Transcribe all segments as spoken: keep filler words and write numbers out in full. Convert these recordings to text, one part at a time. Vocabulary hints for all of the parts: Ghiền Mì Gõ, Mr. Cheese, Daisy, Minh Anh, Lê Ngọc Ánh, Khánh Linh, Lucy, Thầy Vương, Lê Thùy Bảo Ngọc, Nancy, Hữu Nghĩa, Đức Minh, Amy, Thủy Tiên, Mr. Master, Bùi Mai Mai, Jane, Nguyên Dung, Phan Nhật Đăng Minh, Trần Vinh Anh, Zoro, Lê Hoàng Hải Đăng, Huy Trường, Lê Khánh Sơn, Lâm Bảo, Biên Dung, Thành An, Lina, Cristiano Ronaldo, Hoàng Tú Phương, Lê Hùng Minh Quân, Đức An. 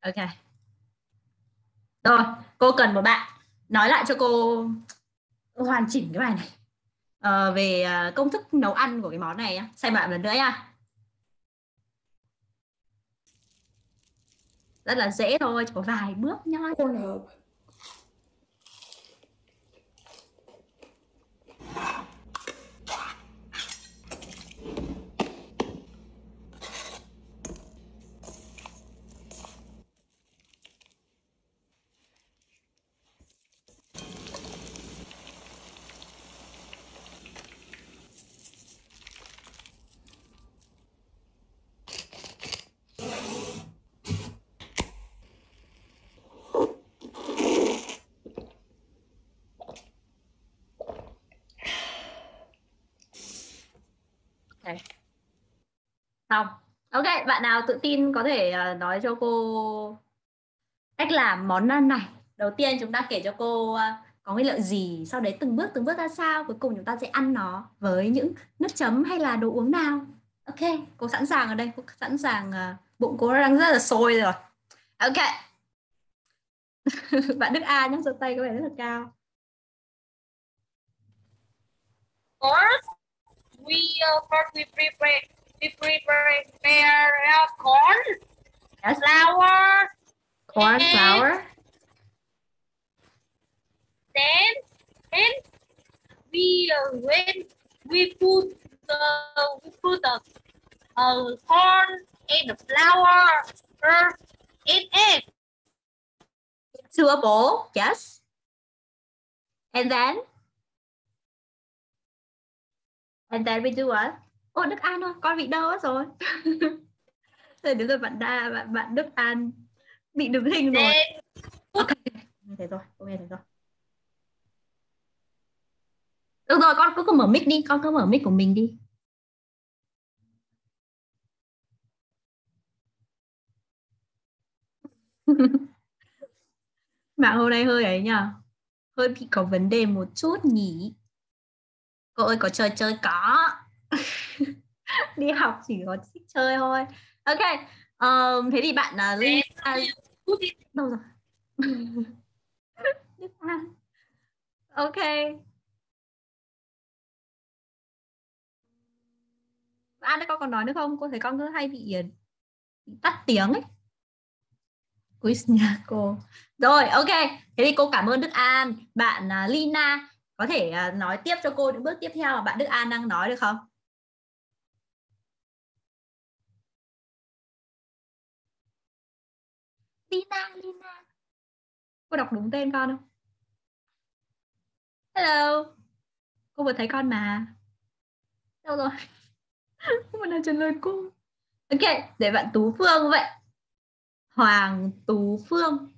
Ok. Rồi, cô cần một bạn nói lại cho cô hoàn chỉnh cái bài này à, về công thức nấu ăn của cái món này. Xem lại một lần nữa nha. Rất là dễ thôi, chỉ có vài bước nhoi thôi. Xong. Ok, bạn nào tự tin có thể nói cho cô cách làm món ăn này. Đầu tiên chúng ta kể cho cô có nguyên liệu gì, sau đấy từng bước từng bước ra sao, cuối cùng chúng ta sẽ ăn nó với những nước chấm hay là đồ uống nào. Ok, cô sẵn sàng ở đây, cô sẵn sàng, bụng cô đang rất là sôi rồi. Ok. Bạn Đức A nhá, giơ tay có vẻ rất là cao. First, we uh, first we prepare We prepare uh, corn, yes. flour, corn and flour. Then, then we uh, when we put the we put the uh, corn and the flour uh, in it to a bowl, yes. And then, and then we do what? Ô, Đức An ơi, con bị đau hết rồi. Thế đến rồi bạn Đa, bạn, bạn Đức An bị đứng hình rồi. Ok, thế rồi, ok thế rồi. Được rồi, con cứ mở mic đi, con cứ mở mic của mình đi. Bạn hôm nay hơi ấy nhờ, hơi bị có vấn đề một chút nhỉ. Cô ơi, có chơi chơi có. Đi học chỉ có thích chơi thôi. Ok, um, thế thì bạn là uh, Lina đâu rồi? Ok. An ơi, con còn nói nữa không? Cô thấy con cứ hay bị tắt tiếng ấy. Ui nhà cô. Rồi, ok. Thế thì cô cảm ơn Đức An. Bạn uh, Lina có thể uh, nói tiếp cho cô những bước tiếp theo mà bạn Đức An đang nói được không? Lina, Lina. Cô đọc đúng tên con không? Hello. Cô vừa thấy con mà. Đâu rồi? Không muốn trả lời cô. Ok, để bạn Tú Phương vậy. Hoàng Tú Phương.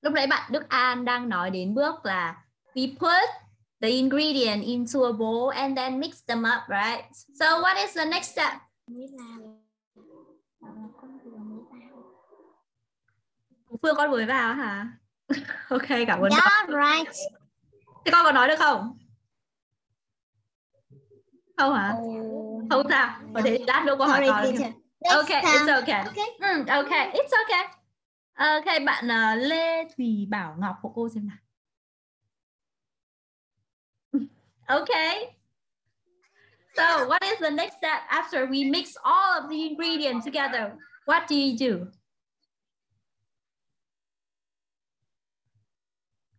Lúc nãy bạn Đức An đang nói đến bước là we put the ingredient into a bowl and then mix them up, right? So what is the next step? Phương con mới vào hả? Ok, cảm ơn. Yeah, right. Thế con có nói được không? Không hả? Oh. Không sao. Có thể lát nữa con hỏi con. Ok, it's okay. Okay. Mm, ok, it's okay. Ok, bạn uh, Lê Thùy Bảo Ngọc của cô xem nào. Ok. So, what is the next step after we mix all of the ingredients together? What do you do?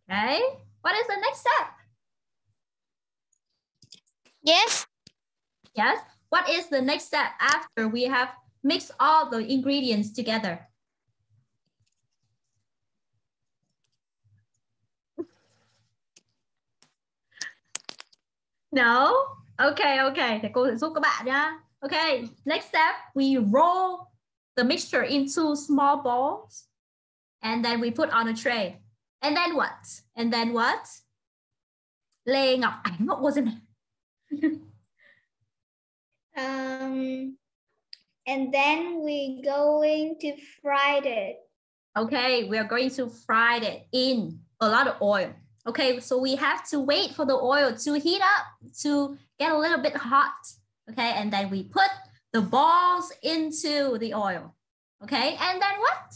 Okay. What is the next step? Yes. Yes. What is the next step after we have mixed all the ingredients together? No. Okay. Okay. Thì cô sẽ giúp các bạn nhá. Okay. Next step, we roll the mixture into small balls, and then we put on a tray. And then what? And then what? Lê Ngọc Ánh ngộ xem này. um, and then we going to fry it. Okay, we are going to fry it in a lot of oil. Okay, so we have to wait for the oil to heat up to get a little bit hot. Okay, and then we put the balls into the oil. Okay, and then what?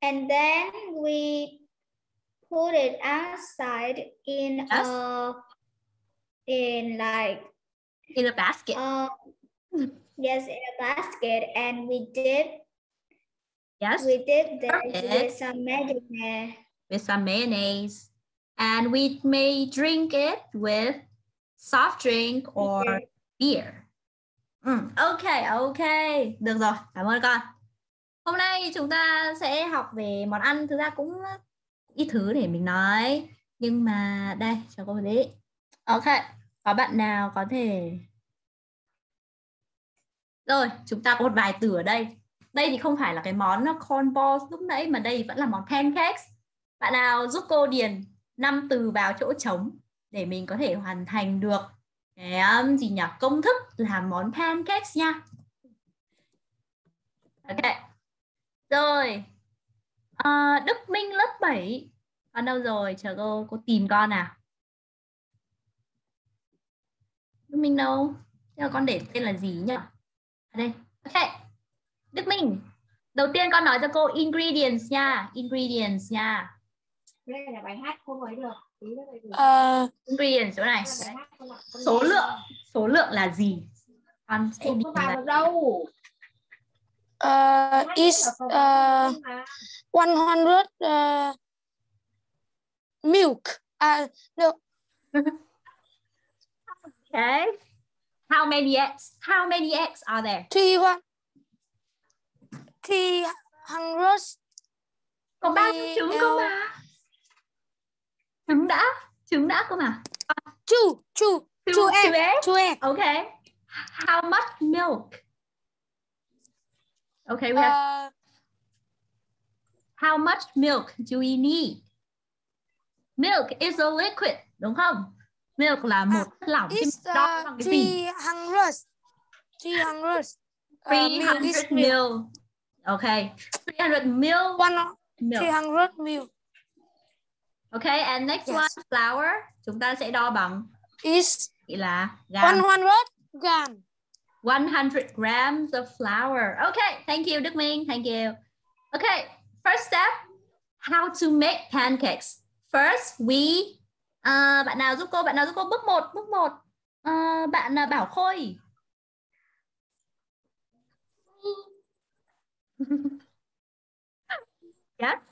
And then we put it outside in yes. a in like in a basket. Uh, yes, in a basket, and we dip. Yes, we dip this with some mayonnaise. With some mayonnaise, and we may drink it with soft drink or beer. beer. Mm, ok, ok. Được rồi, cảm ơn con. Hôm nay chúng ta sẽ học về món ăn. Thực ra cũng ít thứ để mình nói. Nhưng mà đây, cho cô đi. Ok, có bạn nào có thể... Rồi, chúng ta có một vài từ ở đây. Đây thì không phải là cái món cornballs lúc nãy, mà đây vẫn là món pancakes. Bạn nào giúp cô điền năm từ vào chỗ trống để mình có thể hoàn thành được cái gì nhỉ? Công thức làm món pancakes nha. Ok. Rồi. À, Đức Minh lớp bảy. Con đâu rồi? Chờ cô, cô tìm con nào. Đức Minh đâu? Thế con để tên là gì nhỉ? Ở đây. Ok. Đức Minh. Đầu tiên con nói cho cô ingredients nha. Ingredients nha. Đây là bài hát cô mới được. Uh, ingredients chỗ này. Số lượng, số lượng là gì? Con sẽ đi vào đâu? Uh, is uh, one hundred uh, milk. Uh, no. Okay. How many eggs? How many eggs are there? Three one. Three hundred. Có ba trứng cơ mà. Trứng đã, trứng đã cơ mà. Two, two, two, two egg, egg. Two egg. Okay. How much milk? Okay, we uh, have. How much milk do we need? Milk is a liquid, đúng không? Milk là một chất lỏng. It's uh, three hundred, three hundred, three hundred mil. Okay, three hundred mil. One, three hundred mil. Okay, and next yes. one, flour. Chúng ta sẽ đo bằng is là gram. one hundred gram. one hundred grams of flour. Okay, thank you Đức Minh, thank you. Okay, first step, how to make pancakes. First, we uh, bạn nào giúp cô, bạn nào giúp cô bước một, bước một. Uh, bạn là Bảo Khôi. Yes. Yeah.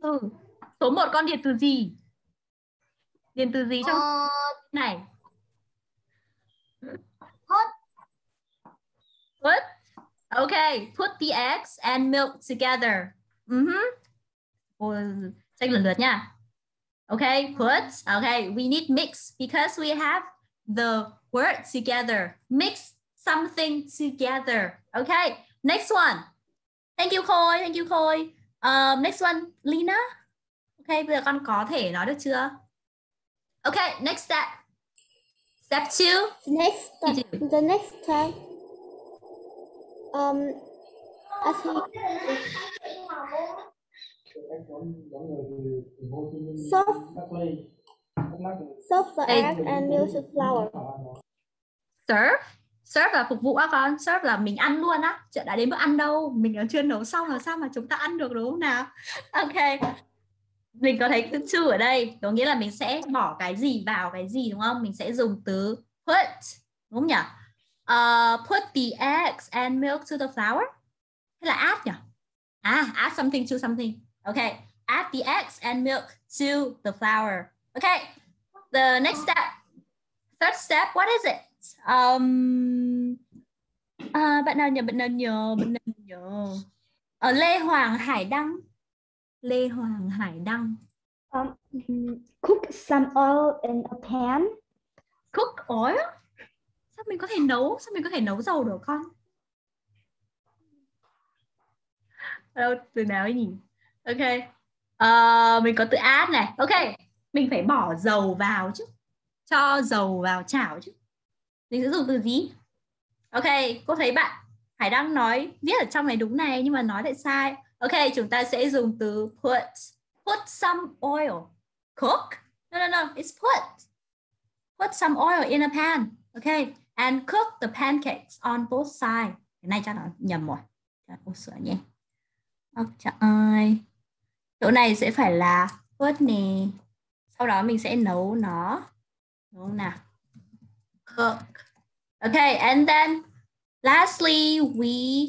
Ừ. Số một con điền từ gì? Điền từ gì trong uh, này? Put. Put. Okay, put the eggs and milk together. Uh-huh. Cô tranh lần lượt nha. Okay, put. Okay, we need mix because we have the word together. Mix something together. Okay, next one. Thank you Khôi, thank you Khôi. Um, next one, Lina. Okay, bây giờ con có thể nói được chưa? Okay, next step. Step two. Next step. The next step. Um, I think. Soft. Soft the egg and milk the flour. Sir. Serve là phục vụ á con, serve là mình ăn luôn á, chưa đã đến bữa ăn đâu, mình nó chưa nấu xong là sao mà chúng ta ăn được đúng không nào? Ok, mình có thấy từ chữ ở đây, có nghĩa là mình sẽ bỏ cái gì vào cái gì đúng không? Mình sẽ dùng từ put, đúng không nhỉ? Uh, put the eggs and milk to the flour, hay là add nhỉ? À, add something to something. Ok, add the eggs and milk to the flour. Ok, the next step, third step, what is it? Um, à, bạn nào nhớ, bạn nào nhớ, bạn nào nhớ. Ở Lê Hoàng Hải Đăng. Lê Hoàng Hải Đăng. Um, cook some oil in a pan. Cook oil? Sao mình có thể nấu? Sao mình có thể nấu dầu được con? Đâu, từ nào ấy nhỉ? Ok. Uh, mình có từ add này. Ok. Mình phải bỏ dầu vào chứ. Cho dầu vào chảo chứ. Mình sẽ dùng từ gì? Ok, cô thấy bạn Hải Đăng nói viết ở trong này đúng này nhưng mà nói lại sai. Ok, chúng ta sẽ dùng từ put. Put some oil. Cook? No, no, no, it's put. Put some oil in a pan. Ok, and cook the pancakes on both sides. Cái này chắc là nhầm rồi. Ô sửa nhé. Ôi trời ơi. Chỗ này sẽ phải là vớt nè. Sau đó mình sẽ nấu nó. Đúng không nào? Cook. Okay, and then lastly we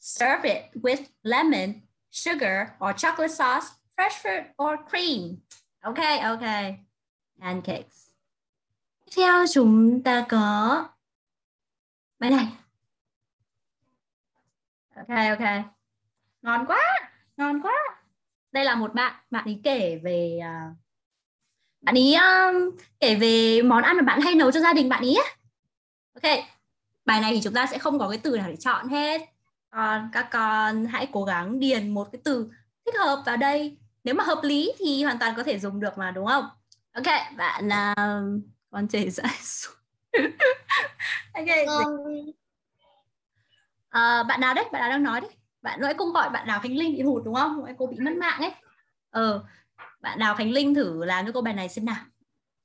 serve it with lemon, sugar or chocolate sauce, fresh fruit or cream. Okay, okay. Pancakes. Tiếp theo chúng ta có bài này. Ok, ok. Ngon quá, ngon quá. Đây là một bạn, bạn ấy kể về uh, bạn ấy um, kể về món ăn mà bạn hay nấu cho gia đình bạn ấy. Ok, bài này thì chúng ta sẽ không có cái từ nào để chọn hết. Còn các con hãy cố gắng điền một cái từ thích hợp vào đây. Nếu mà hợp lý thì hoàn toàn có thể dùng được mà, đúng không? Ok, bạn uh, con trẻ dạy xuống. Ok. À, bạn nào đấy, bạn nào đang nói đấy. Bạn nói cũng gọi bạn nào Khánh Linh bị hụt đúng không? Cô bị mất mạng ấy. Ờ, bạn nào Khánh Linh thử làm cho cô bài này xem nào.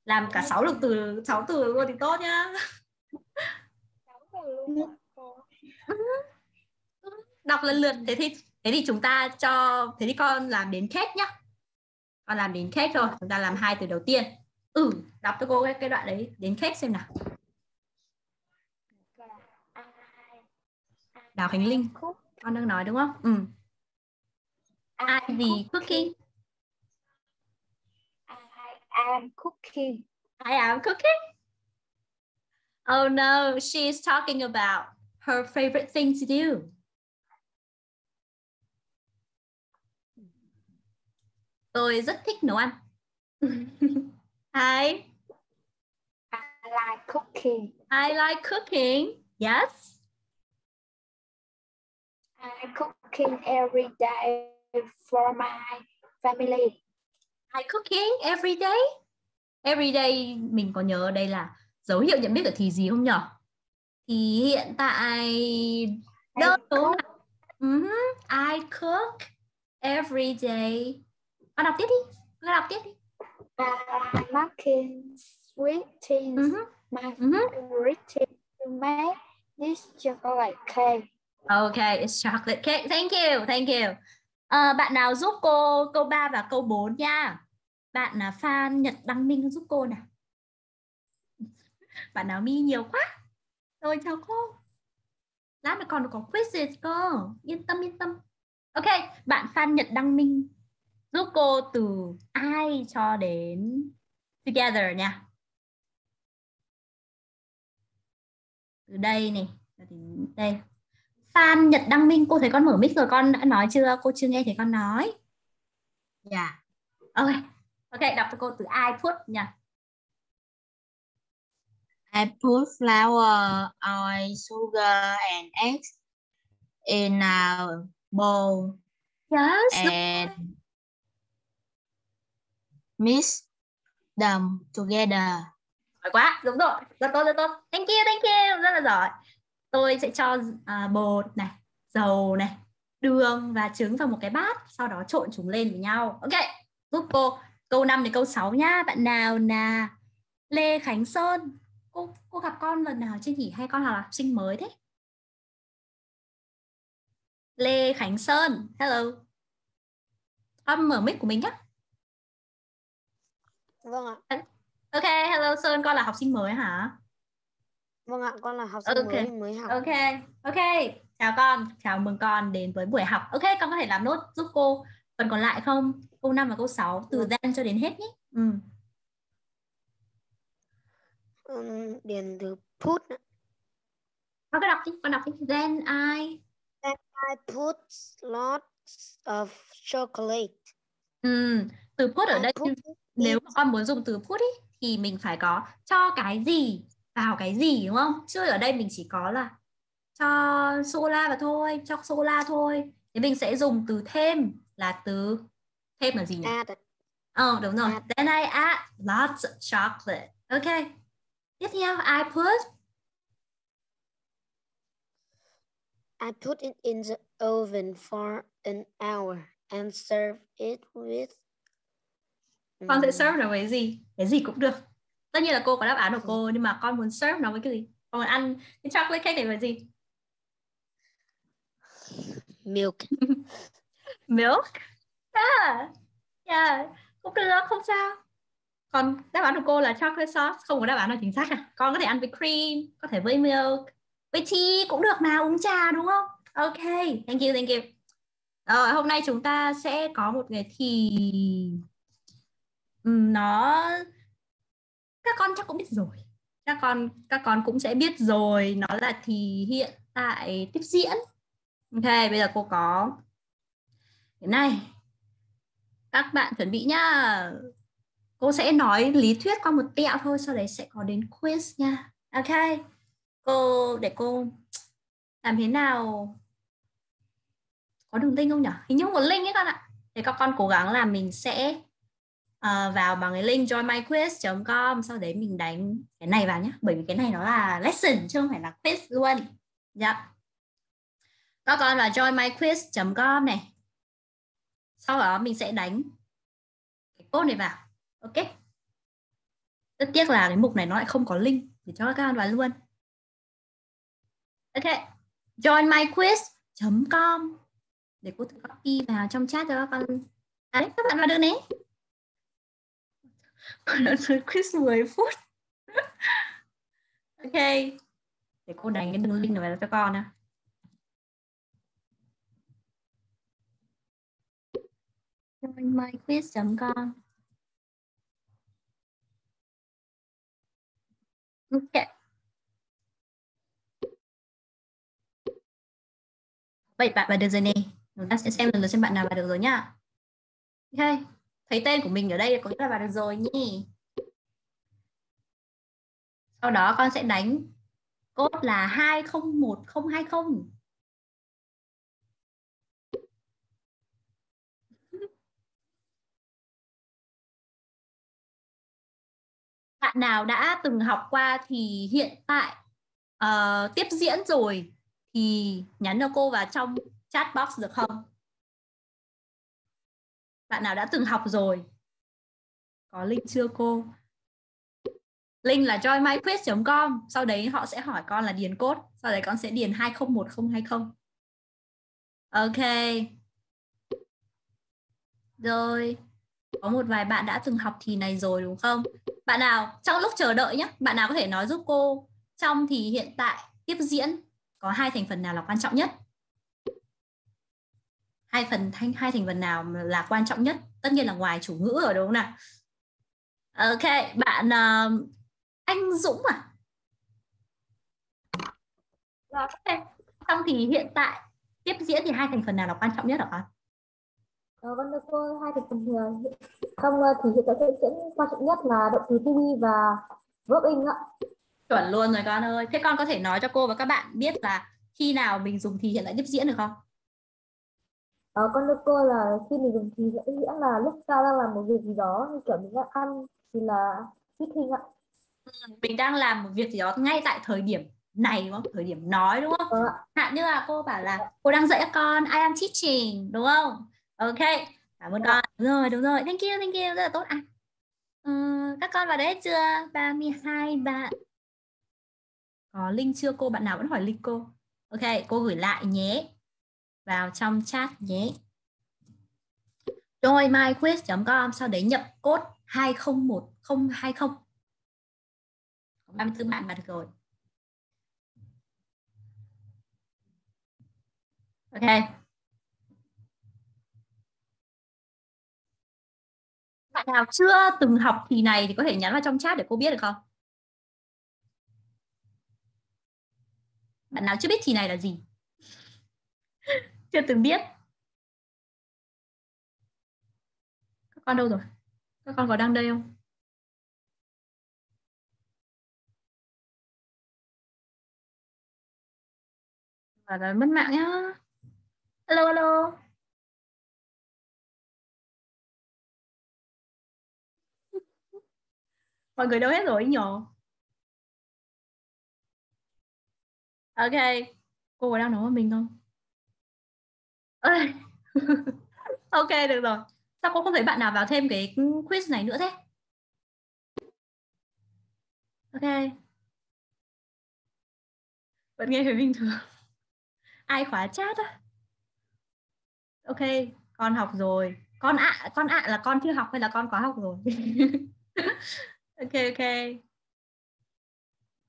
Làm cả sáu lục từ, sáu từ luôn thì tốt nhá. Đọc lần lượt. Thế thì thế thì chúng ta cho thế thì con làm đến kết nhá. Con làm đến kết rồi, chúng ta làm hai từ đầu tiên. Ừ, đọc cho cô cái, cái đoạn đấy đến kết xem nào. Đào Khánh Linh, con đang nói đúng không? Ừ. Ai vì cooking? I am cooking. I am cooking. Oh no, she is talking about her favorite thing to do. Tôi rất thích nấu ăn. I I like cooking. I like cooking. Yes. I cooking every day for my family. I cooking every day. Every day mình có nhớ đây là dấu hiệu nhận biết ở thì gì không nhỉ? Thì hiện tại đơn số uh-huh. I cook every day. Con đọc tiếp đi. Con đọc tiếp đi. I'm making sweet things. Uh-huh. My uh-huh. favorite thing to make this chocolate cake. Okay, it's chocolate cake. Thank you, thank you. À, bạn nào giúp cô câu ba và câu bốn nha. Bạn là Phan Nhật Đăng Minh giúp cô nào. Bạn nào mi nhiều quá. Rồi chào cô. Lát nữa còn có quiz cơ. Yên tâm, yên tâm. Ok, bạn Phan Nhật Đăng Minh giúp cô từ I cho đến together nha. Từ đây này, đây. Phan Nhật Đăng Minh, cô thấy con mở mic rồi, con đã nói chưa? Cô chưa nghe thấy con nói. Yeah. Ok, ok, đọc cho cô từ I put nha. I put flour, oil, sugar and eggs in a bowl. Yes. And mix them together. Giỏi quá, đúng rồi, rất tốt, rất tốt. Thank you, thank you, rất là giỏi. Tôi sẽ cho uh, bột này, dầu này, đường và trứng vào một cái bát, sau đó trộn chúng lên với nhau. Ok, giúp cô câu năm đến câu sáu nhá. Bạn nào là Lê Khánh Sơn. Cô cô gặp con lần nào chưa nhỉ? Hay con là học sinh mới thế? Lê Khánh Sơn, hello. Con mở mic của mình nhé. Vâng ạ. Ok, hello Sơn, con là học sinh mới hả? Vâng ạ, con là học sinh okay. mới, mới học. Ok, ok. Chào con, chào mừng con đến với buổi học. Ok, con có thể làm nốt giúp cô phần còn lại không? Câu năm và câu sáu, từ then ừ. cho đến hết nhé. Ừ. Um, điền từ put. Con cứ đọc đi, con đọc đi. Then I... Then I put lots of chocolate. Ừ, từ put ở I đây, nếu mà con muốn dùng từ put ý, thì mình phải có cho cái gì? Vào cái gì đúng không? Chứ ở đây mình chỉ có là cho sô-cô-la vào thôi, cho sô-cô-la thôi. Thế mình sẽ dùng từ thêm là từ thêm là gì nhỉ? Ờ, oh, đúng rồi. Add. Then I add lots of chocolate. Ok. Tiếp theo, I put. I put it in the oven for an hour and serve it with. Con sẽ serve nó với gì? Cái gì cũng được. Tất nhiên là cô có đáp án của cô, nhưng mà con muốn serve nó với cái gì? Con muốn ăn cái chocolate cake này với gì? Milk. Milk? Yeah. Yeah. Cũng được, không sao. Còn đáp án của cô là chocolate sauce. Không có đáp án nào chính xác à? Con có thể ăn với cream, có thể với milk, với tea cũng được mà, uống trà đúng không? Ok, thank you, thank you. Rồi, hôm nay chúng ta sẽ có một cái thì nó các con chắc cũng biết rồi. Các con các con cũng sẽ biết rồi, nó là thì hiện tại tiếp diễn. Ok, bây giờ cô có cái này. Các bạn chuẩn bị nhá. Cô sẽ nói lý thuyết qua một tẹo thôi, sau đấy sẽ có đến quiz nha. Ok. Cô để cô làm thế nào? Có đường link không nhỉ? Hình như không có link ấy con ạ. Thì các con cố gắng là mình sẽ uh, vào bằng cái link join my quiz chấm com, sau đấy mình đánh cái này vào nhé. Bởi vì cái này nó là lesson chứ không phải là quiz luôn. Dạ. Yep. Các con vào join my quiz chấm com này. Sau đó mình sẽ đánh cái code này vào. Ok. Rất tiếc là cái mục này nó lại không có link để cho các con vào luôn. Ok. join my quiz chấm com. Để cô thử copy vào trong chat cho các con. À đấy, các bạn vào đường đấy. Còn đã chơi quiz mười phút. Ok. Để cô đánh cái đường link này vào cho con nào. join my quiz chấm com. Ok. Vậy bạn vào được rồi nè. Chúng ta sẽ xem lần lượt xem bạn nào vào được rồi nhá. Ok. Thấy tên của mình ở đây có nghĩa là vào được rồi nhỉ. Sau đó con sẽ đánh code là hai không một không hai không. Bạn nào đã từng học qua thì hiện tại uh, tiếp diễn rồi thì nhắn cho cô vào trong chat box được không? Bạn nào đã từng học rồi? Có link chưa cô? Link là join my quiz chấm com. Sau đấy họ sẽ hỏi con là điền code. Sau đấy con sẽ điền hai không một không hai không. Ok. Rồi. Có một vài bạn đã từng học thì này rồi đúng không? Bạn nào trong lúc chờ đợi nhé, bạn nào có thể nói giúp cô trong thì hiện tại tiếp diễn có hai thành phần nào là quan trọng nhất? Hai phần hai thành phần nào là quan trọng nhất? Tất nhiên là ngoài chủ ngữ rồi đúng không nào? Ok, bạn uh, anh Dũng à? Rồi, trong thì hiện tại tiếp diễn thì hai thành phần nào là quan trọng nhất hả con? Ờ, vâng thưa cô, hai thành phần không thì hiện tại tiếp diễn quan trọng nhất là động từ to be và verb in ạ. Chuẩn luôn rồi con ơi. Thế con có thể nói cho cô và các bạn biết là khi nào mình dùng thì hiện tại tiếp diễn được không? Ờ, con thưa cô là khi mình dùng thì hiện tại là lúc ta đang làm một việc gì đó, như kiểu mình đang ăn thì là tiếp hình ạ. Mình đang làm một việc gì đó ngay tại thời điểm này đúng không? Thời điểm nói đúng không? Ừ. Hạn như là cô bảo là cô đang dạy các con, I am teaching đúng không? Ok, cảm ơn con. Đúng rồi, đúng rồi. Thank you, thank you. Rất là tốt ạ. À. Ừ, các con vào đấy chưa? ba mươi hai bạn. Có link chưa cô? Bạn nào vẫn hỏi link cô? Ok, cô gửi lại nhé. Vào trong chat nhé. Rồi my quiz chấm com, sau đấy nhập code hai không một không hai không. Có ba mươi tư bạn vào được rồi. Ok. Bạn nào chưa từng học kỳ này thì có thể nhắn vào trong chat để cô biết được không? Bạn nào chưa biết kỳ này là gì? Chưa từng biết. Các con đâu rồi? Các con có đang đây không? Và là mất mạng nhá. Alo alo. Mọi người đâu hết rồi nhở? Ok, cô có đang nói với mình không? Ok, được rồi. Sao cô không thấy bạn nào vào thêm cái quiz này nữa thế? Ok. Vẫn nghe thấy bình thường. Ai khóa chat á? Ok, con học rồi. Con ạ, à, con ạ à là con chưa học hay là con có học rồi? Ok, ok.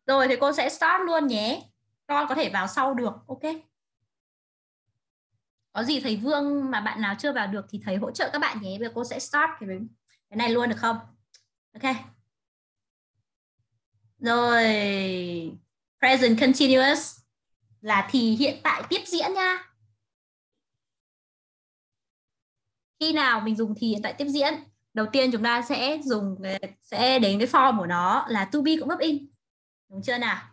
Rồi thì cô sẽ start luôn nhé. Con có thể vào sau được, ok. Có gì thầy Vương mà bạn nào chưa vào được thì thầy hỗ trợ các bạn nhé. Bây giờ cô sẽ start cái này luôn được không? Ok. Rồi, present continuous là thì hiện tại tiếp diễn nha. Khi nào mình dùng thì hiện tại tiếp diễn? Đầu tiên chúng ta sẽ dùng sẽ đến cái form của nó là to be cộng up in. Đúng chưa nào?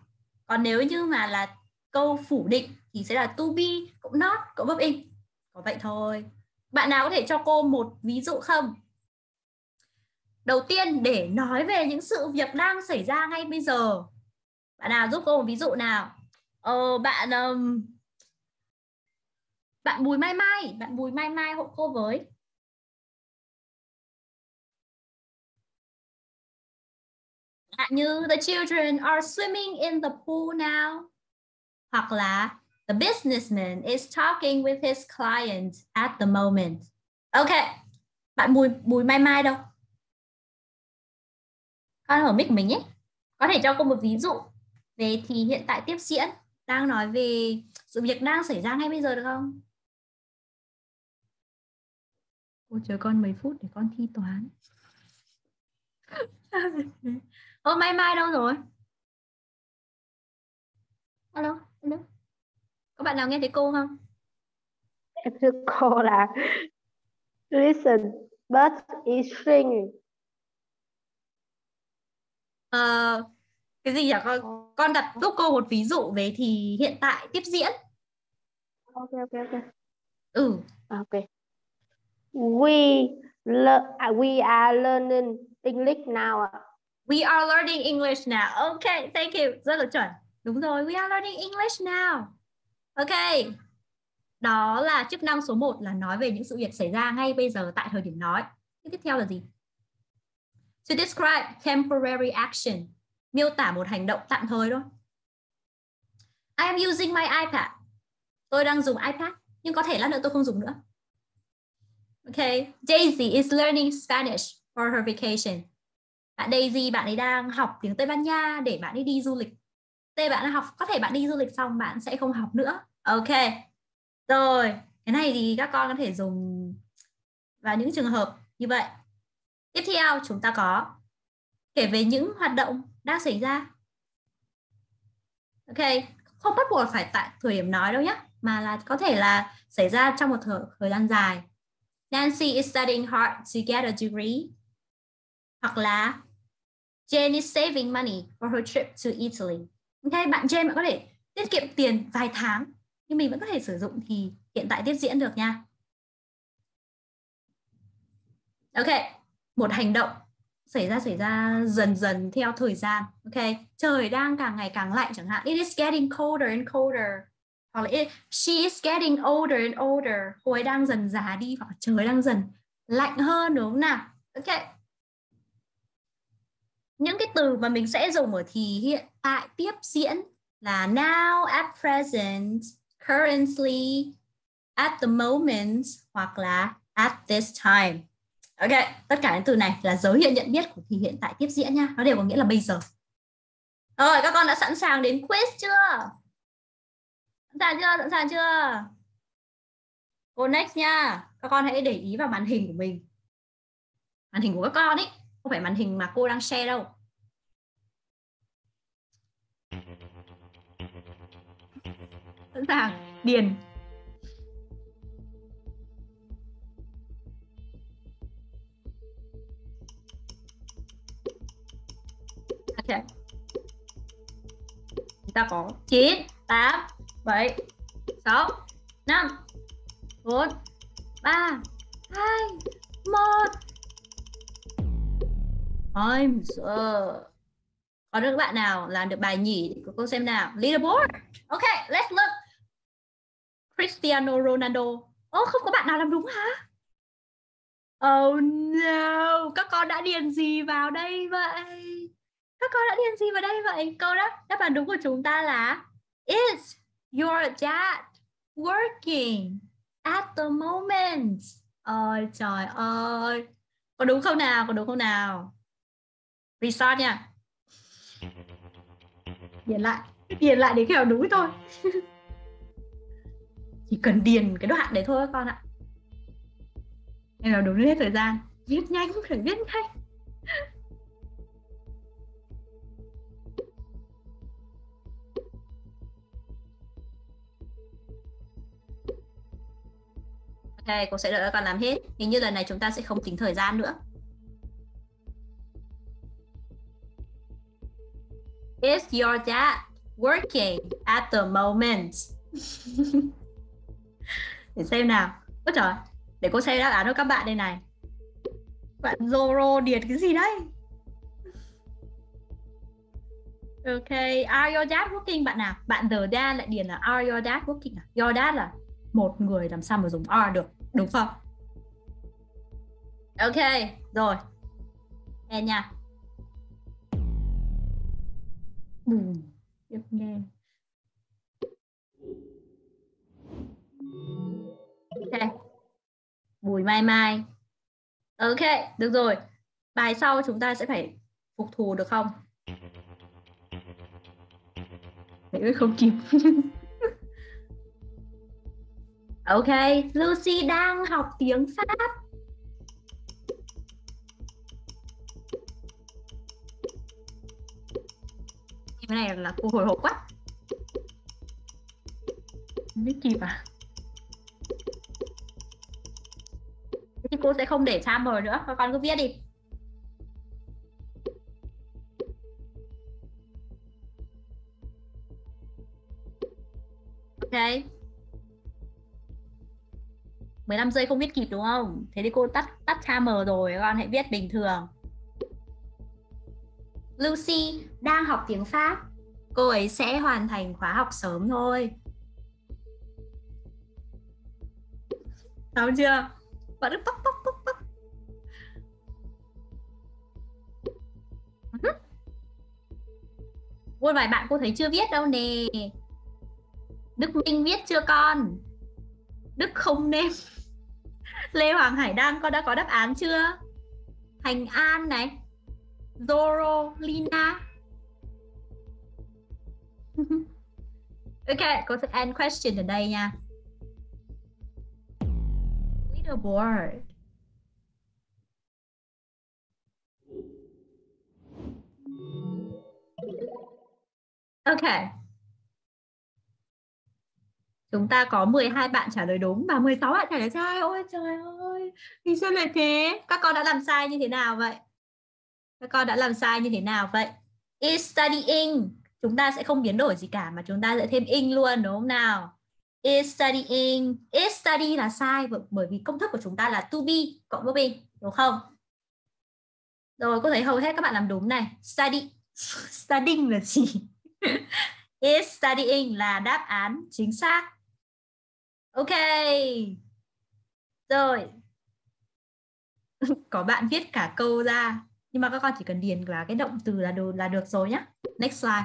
Còn nếu như mà là câu phủ định thì sẽ là to be cộng not cộng up in. Có vậy thôi. Bạn nào có thể cho cô một ví dụ không? Đầu tiên để nói về những sự việc đang xảy ra ngay bây giờ. Bạn nào giúp cô một ví dụ nào? Ờ, bạn um, bạn Bùi Mai Mai, bạn Bùi Mai Mai hộ cô với. Bạn như the children are swimming in the pool now. Hoặc là the businessman is talking with his client at the moment. Ok. Bạn Bùi Bùi Mai Mai đâu? Con ở mic mình ấy. Có thể cho cô một ví dụ về thì hiện tại tiếp diễn đang nói về sự việc đang xảy ra ngay bây giờ được không? Cô chờ con mấy phút để con thi toán. Ô Mai Mai đâu rồi? Alo, alo. Có bạn nào nghe thấy cô không? Em thưa cô là listen but is singing. Ờ, cái gì hả con? Con đặt giúp cô một ví dụ về thì hiện tại tiếp diễn. Ok, ok, ok. Ừ. Ok. We, we are learning English now. We are learning English now. Ok, thank you. Rất là chuẩn. Đúng rồi, we are learning English now. Ok. Đó là chức năng số một là nói về những sự việc xảy ra ngay bây giờ tại thời điểm nói. Thế tiếp theo là gì? To describe temporary action. Miêu tả một hành động tạm thời thôi. I am using my iPad. Tôi đang dùng iPad, nhưng có thể lát nữa tôi không dùng nữa. Okay. Daisy is learning Spanish for her vacation. Bạn Daisy, bạn ấy đang học tiếng Tây Ban Nha để bạn ấy đi du lịch. Tây bạn học, có thể bạn đi du lịch xong bạn sẽ không học nữa. Ok. Rồi, cái này thì các con có thể dùng vào những trường hợp như vậy. Tiếp theo chúng ta có kể về những hoạt động đang xảy ra. Ok, không bắt buộc phải tại thời điểm nói đâu nhé, mà là có thể là xảy ra trong một thời, thời gian dài. Nancy is studying hard to get a degree. Hoặc là Jane is saving money for her trip to Italy. Ok, bạn Jane bạn có thể tiết kiệm tiền vài tháng, nhưng mình vẫn có thể sử dụng thì hiện tại tiếp diễn được nha. Ok, một hành động xảy ra xảy ra dần dần theo thời gian. Ok, trời đang càng ngày càng lạnh chẳng hạn. It is getting colder and colder. Hoặc là it, she is getting older and older. Cô ấy đang dần già đi hoặc trời đang dần lạnh hơn đúng không nào? Ok. Những cái từ mà mình sẽ dùng ở thì hiện tại tiếp diễn là now, at present, currently, at the moment hoặc là at this time. Ok, tất cả những từ này là dấu hiệu nhận biết của thì hiện tại tiếp diễn nha. Nó đều có nghĩa là bây giờ. Rồi, các con đã sẵn sàng đến quiz chưa? Sẵn sàng chưa? Sẵn sàng chưa? Cô next nha. Các con hãy để ý vào màn hình của mình. Màn hình của các con ấy. Không phải màn hình mà cô đang share đâu. Sẵn sàng. Điền. Okay. Chúng ta có chín, tám, bảy, sáu, năm, bốn, ba, hai, một. I'm sure. Có được bạn nào làm được bài nhỉ của cô xem nào? Leaderboard. Ok, let's look. Cristiano Ronaldo. Ô, oh, không có bạn nào làm đúng hả? Oh no, các con đã điền gì vào đây vậy? Các con đã Nancy vào đây vậy? Câu đó đáp án đúng của chúng ta là Is your dad working at the moment? Ôi trời ơi, có đúng không nào? Có đúng không nào? Restart nha. Điền lại, điền lại đến khi nào đúng thôi. Chỉ cần điền cái đoạn đấy thôi con ạ. Em nào đúng hết thời gian. Viết nhanh, cũng phải viết nhanh. Ok, cô sẽ đợi các bạn làm hết. Hình như lần này chúng ta sẽ không tính thời gian nữa. Is your dad working at the moment? Để xem nào. Ôi trời, để cô xem đáp án cho các bạn đây này. Bạn Zoro điền cái gì đấy? Ok, are your dad working bạn nào? Bạn The Dad lại điền là are your dad working à? Your dad là một người, làm sao mà dùng are được, đúng không? Ok, rồi. Nghe nha. Ừ, tiếp nghe. Ok. Bùi Mai Mai. Ok, được rồi. Bài sau chúng ta sẽ phải phục thù được không? Để không kịp. Ok, Lucy đang học tiếng Pháp. Cái này là cô hồi hộp quá. Không biết kịp à? Thì cô sẽ không để timer nữa, các con cứ viết đi. Ok. mười lăm giây không viết kịp đúng không? Thế thì cô tắt tắt timer rồi, các con hãy viết bình thường. Lucy đang học tiếng Pháp. Cô ấy sẽ hoàn thành khóa học sớm thôi. Xong chưa? Vẫn bóc bóc bóc bóc. Một vài bạn cô thấy chưa viết đâu nè. Đức Minh viết chưa con? Đức không nên. Lê Hoàng Hải Đăng, con đã có đáp án chưa? Thành An này, Zoro, Lina. Ok, cô sẽ end question ở đây nha. Leaderboard. Ok. Chúng ta có mười hai bạn trả lời đúng và mười sáu bạn trả lời sai. Ôi trời ơi, vì sao lại thế? Các con đã làm sai như thế nào vậy? Các con đã làm sai như thế nào vậy? Is studying. Chúng ta sẽ không biến đổi gì cả mà chúng ta sẽ thêm ing luôn đúng không nào? Is studying. Is study là sai bởi vì công thức của chúng ta là to be cộng với be, đúng không? Rồi, có thấy hầu hết các bạn làm đúng này. Study. Studying là gì? Is studying là đáp án chính xác. Ok. Rồi. Có bạn viết cả câu ra. Nhưng mà các con chỉ cần điền là cái động từ là được, là được rồi nhá. Next slide.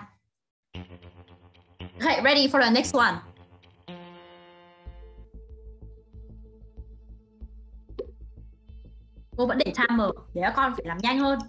Okay, ready for the next one. Cô vẫn để timer để các con phải làm nhanh hơn.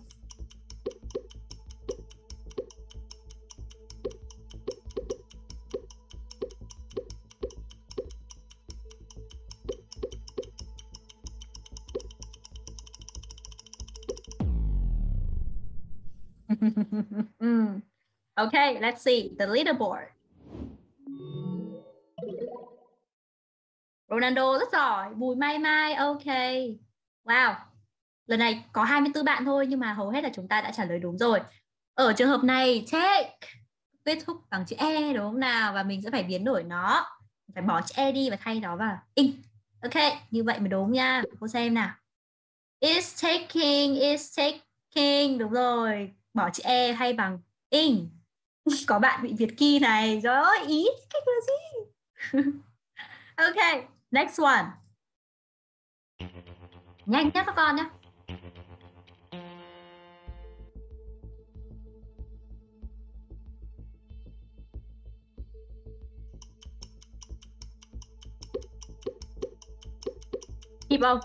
Okay, let's see the leaderboard. Ronaldo rất giỏi. Bùi Mai Mai, ok. Wow. Lần này có hai mươi tư bạn thôi nhưng mà hầu hết là chúng ta đã trả lời đúng rồi. Ở trường hợp này take kết thúc bằng chữ e đúng không nào? Và mình sẽ phải biến đổi nó, phải bỏ chữ e đi và thay nó vào ing. Ok, như vậy mới đúng nha. Cô xem nào. Is taking, is taking. Đúng rồi. Bỏ chữ e hay bằng ing. Có bạn bị Việt Ki này. Trời ơi, ý cách là gì? Ok, next one. Nhanh nhất các con nhé. kịp không?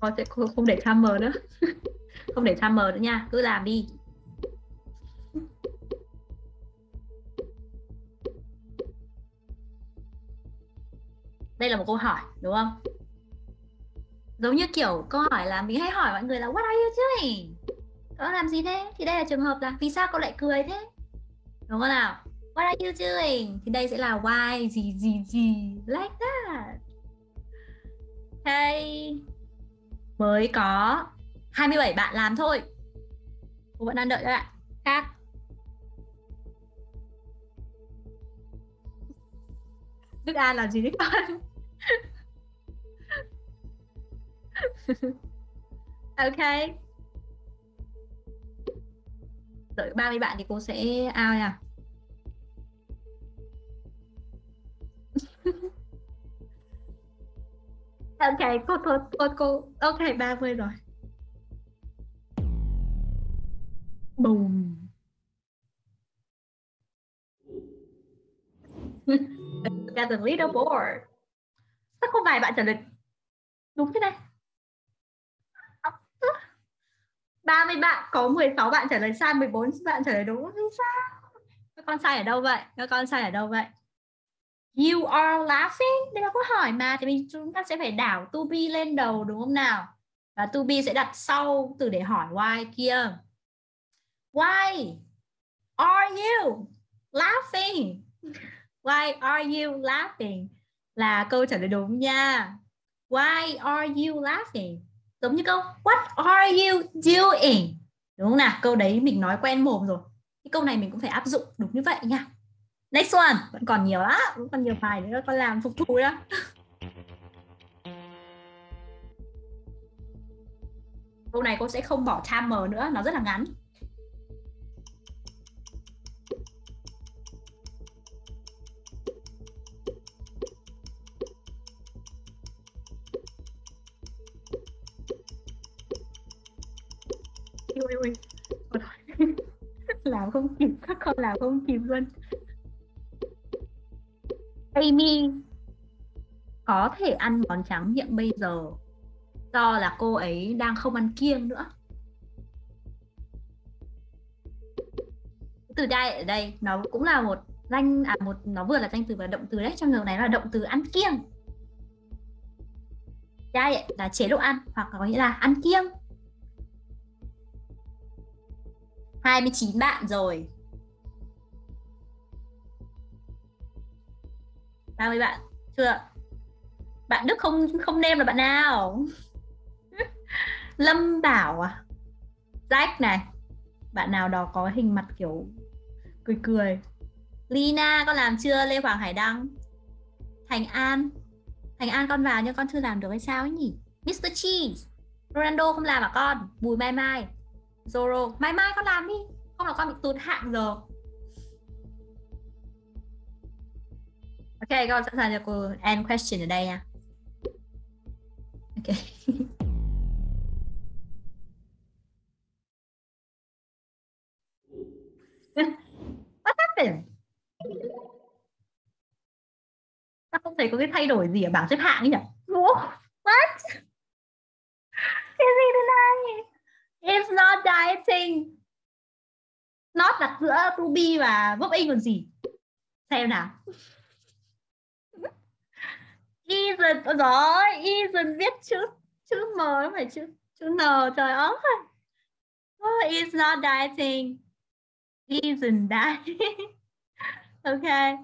Thôi sẽ không để timer nữa. Không để timer nữa nha, cứ làm đi. Đây là một câu hỏi, đúng không? Giống như kiểu câu hỏi là mình hay hỏi mọi người là what are you doing? Cậu làm gì thế? Thì đây là trường hợp là vì sao cậu lại cười thế? Đúng không nào? What are you doing? Thì đây sẽ là why gì gì gì like that. Hey, mới có hai mươi bảy bạn làm thôi. Cô vẫn đang đợi các bạn khác. Đức An làm gì đấy con? Ok. Đợi ba mươi bạn thì cô sẽ out nha. Ok, cô cô cô cô. Ok, ba mươi rồi. Bùm. Got the leaderboard. Sao có vài bạn trả lời đúng thế này? ba mươi bạn có mười sáu bạn trả lời sai, mười bốn bạn trả lời đúng. Sao? Các con sai ở đâu vậy? Các con sai ở đâu vậy? You are laughing. Đây là câu hỏi mà thì mình chúng ta sẽ phải đảo to be lên đầu đúng không nào? Và to be sẽ đặt sau từ để hỏi why kia. Why are you laughing? Why are you laughing? Là câu trả lời đúng nha. Why are you laughing? Giống như câu what are you doing? Đúng không nào? Câu đấy mình nói quen mồm rồi. Cái câu này mình cũng phải áp dụng đúng như vậy nha. Next one. Vẫn còn nhiều lắm. Vẫn còn nhiều bài nữa. Con làm phục thù đó. Câu này cô sẽ không bỏ timer nữa. Nó rất là ngắn. Ui, ui. Làm không kịp, các con làm không kịp luôn. Amy có thể ăn món tráng miệng bây giờ do là cô ấy đang không ăn kiêng nữa. Từ đây ở đây nó cũng là một danh à một nó vừa là danh từ và động từ đấy, trong trường này là động từ ăn kiêng. Đây là chế độ ăn hoặc có nghĩa là ăn kiêng. hai mươi chín bạn rồi. ba mươi bạn chưa? Bạn Đức không không nêm là bạn nào? Lâm Bảo à? Jack này. Bạn nào đó có hình mặt kiểu cười cười. Lina con làm chưa? Lê Hoàng Hải Đăng. Thành An. Thành An con vào nhưng con chưa làm được hay sao ấy nhỉ? mít tơ Cheese. Ronaldo không làm à con? Bùi Mai Mai. Zoro, mai mai con làm đi, không là con bị tụt hạng giờ. Ok, con sẵn sàng cho cô end question ở đây nha. Ok. What happened? Ta không thấy có cái thay đổi gì ở bảng xếp hạng ấy nhỉ? What? Cái gì thế này? It's not dieting. Not đặt giữa to be và verb in còn gì. Xem nào. Isn't, ôi giời, isn't viết chữ chữ M không phải chữ chữ N, trời ơi. Oh, it's not dieting. Isn't dieting. Ok.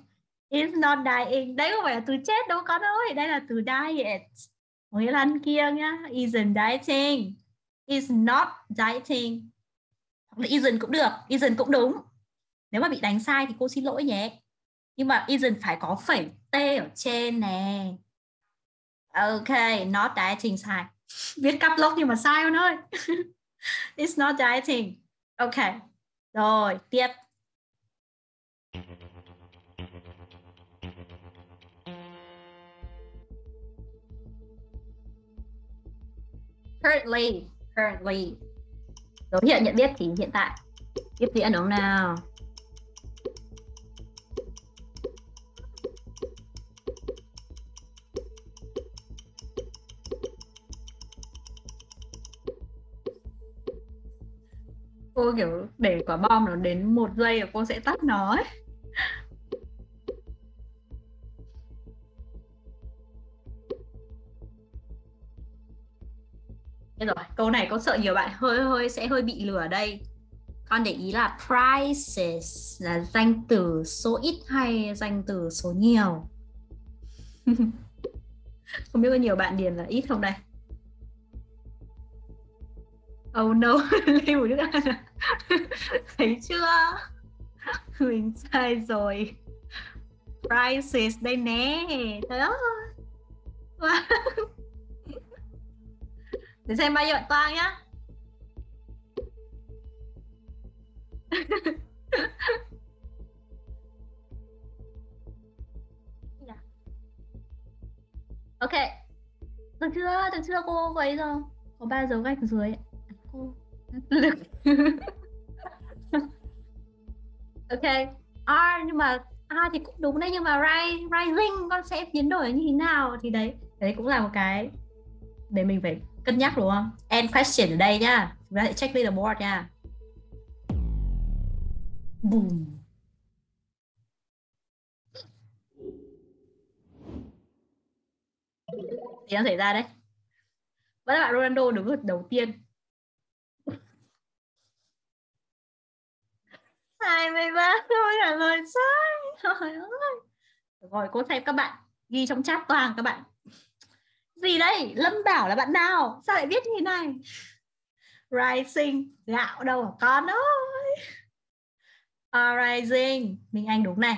It's not dying. Đấy không phải là từ chết đâu con ơi, đây là từ diet. Nghĩa là ăn kiêng nhá. Isn't dieting. Is not dieting. Hoặc là isn't cũng được. Isn't cũng đúng. Nếu mà bị đánh sai thì cô xin lỗi nhé. Nhưng mà isn't phải có phẩy T ở trên nè. Ok, not dieting sai. Viết cắp lốc nhưng mà sai con ơi. It's not dieting. Ok. Rồi, tiếp. Currently. Currently. Dấu hiệu nhận biết thì hiện tại. Tiếp diễn đúng nào. cô kiểu để quả bom nó đến một giây là cô sẽ tắt nó ấy. Rồi, câu này có sợ nhiều bạn hơi hơi sẽ hơi bị lừa đây. Con để ý là prices là danh từ số ít hay danh từ số nhiều. Không biết có nhiều bạn điền là ít không đây. Oh no, Lê Bùi Đức An à? Thấy chưa? Mình sai rồi. Prices đây nè. Trời ơi. Wow. Để xem bao nhiêu bạn toang nhá. Ok. Được chưa? Được chưa cô vậy rồi. Có ba dấu gạch dưới. Cô. Ok. R nhưng mà A thì cũng đúng đấy, nhưng mà rising con sẽ biến đổi như thế nào thì đấy, đấy cũng là một cái để mình phải cân nhắc đúng không? End question ở đây nhá. Chúng ta sẽ check leaderboard nha. Boom. Gì đang xảy ra đấy? Vẫn là bạn Ronaldo đứng ở đầu tiên. hai mươi ba thôi là rồi sai. Trời ơi. Rồi cô xem các bạn ghi trong chat toàn các bạn. Gì đây? Lâm Bảo là bạn nào? Sao lại biết như thế này? Rising. Gạo đâu hả con ơi? Are rising. Minh Anh đúng này.